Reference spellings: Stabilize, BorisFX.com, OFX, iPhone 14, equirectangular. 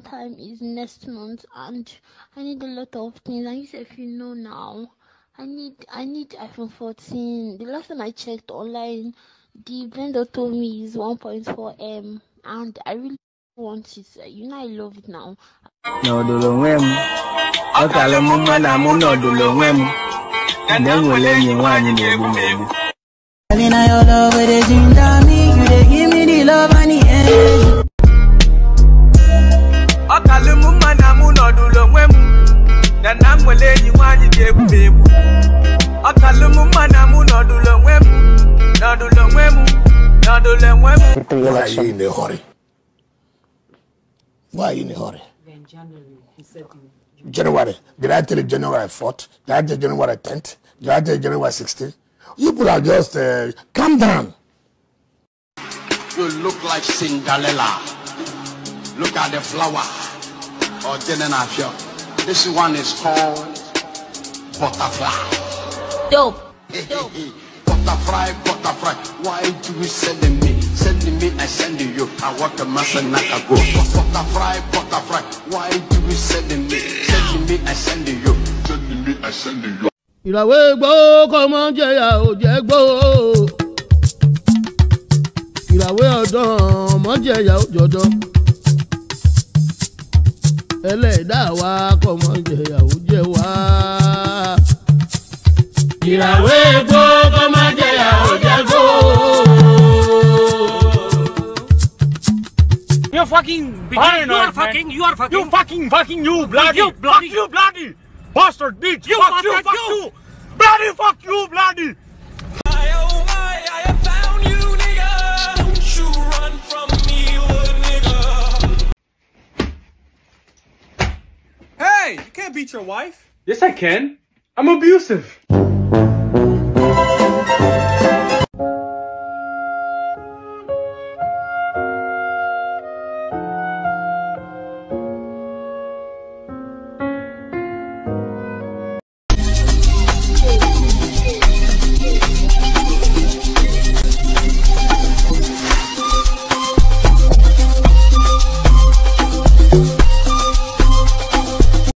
time is next month, and I need a lot of things. I guess if you know now, I need iPhone 14. The last time I checked online, the vendor told me it's 1.4M, and I really want it. You know I love it now. No dolongwem, okalamuma na muno dolongwem, ndemu lenye wani nebumebu. And I love it is in me. You dey give me the love and the energy. Okalamuma na muno dolongwem, na ndemu lenye wani nebumebu. Okalamuma na muno dolongwem. Why are you in a hurry? In January, he said in January. Did I tell you January 4th? Did I tell you January 10th? Did I tell you January 16th? You people are just calm down. You look like Cinderella. Look at the flower. Or Jenenafio. This one is called butterfly. Dope. Butterfly. Why do you send me, I send you. I want a master not a go. Butterfly. Why do you send me, I send you. Ìràwé gbó kò mọ̀ jẹ̀yà ò jẹ́ gbó. Ìràwé ọ̀dàn mọ̀ jẹ̀yà ò jọ̀dọ̀. Ẹlẹ́dàá wa kò mọ̀ jẹ̀yà ò jẹ́ wa. Ìràwé gbó kò mọ̀ jẹ̀yà ò jẹ́ gbó. You fucking bitch. You bloody bastard bitch. You fuck you. Bloody fuck you bloody. I have found you nigga. Don't you run from me, you nigga. Hey, you can't beat your wife. Yes I can. I'm abusive.